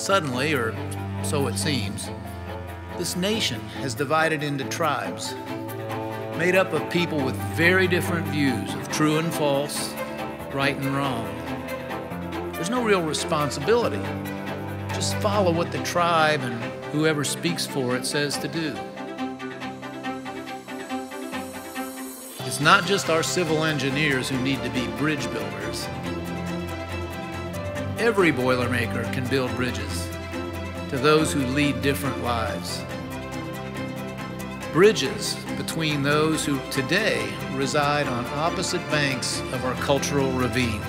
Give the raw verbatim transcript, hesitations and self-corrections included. Suddenly, or so it seems, this nation has divided into tribes, made up of people with very different views of true and false, right and wrong. There's no real responsibility. Just follow what the tribe and whoever speaks for it says to do. It's not just our civil engineers who need to be bridge builders. Every Boilermaker can build bridges to those who lead different lives. Bridges between those who today reside on opposite banks of our cultural ravine.